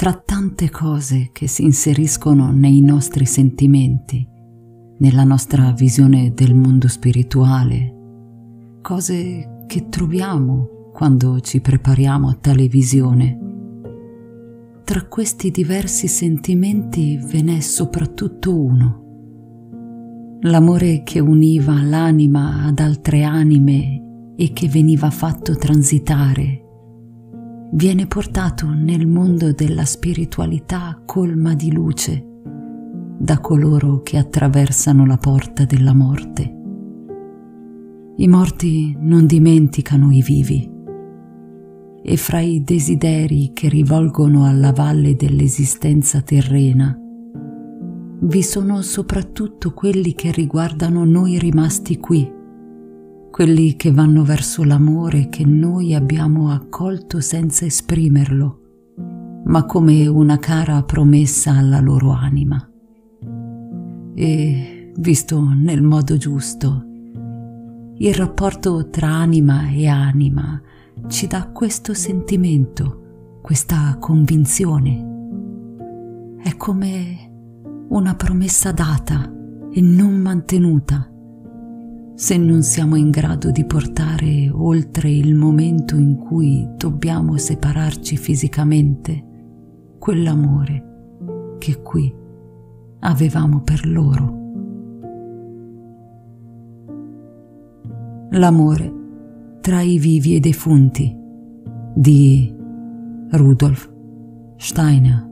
tra tante cose che si inseriscono nei nostri sentimenti, nella nostra visione del mondo spirituale, cose che troviamo quando ci prepariamo a tale visione. Tra questi diversi sentimenti ve n'è soprattutto uno, l'amore che univa l'anima ad altre anime e che veniva fatto transitare. Viene portato nel mondo della spiritualità colma di luce da coloro che attraversano la porta della morte. I morti non dimenticano i vivi, e fra i desideri che rivolgono alla valle dell'esistenza terrena vi sono soprattutto quelli che riguardano noi rimasti qui, quelli che vanno verso l'amore che noi abbiamo accolto senza esprimerlo, ma come una cara promessa alla loro anima. E, visto nel modo giusto, il rapporto tra anima e anima ci dà questo sentimento, questa convinzione. È come una promessa data e non mantenuta. Se non siamo in grado di portare oltre il momento in cui dobbiamo separarci fisicamente, quell'amore che qui avevamo per loro. L'amore tra i vivi e defunti di Rudolf Steiner.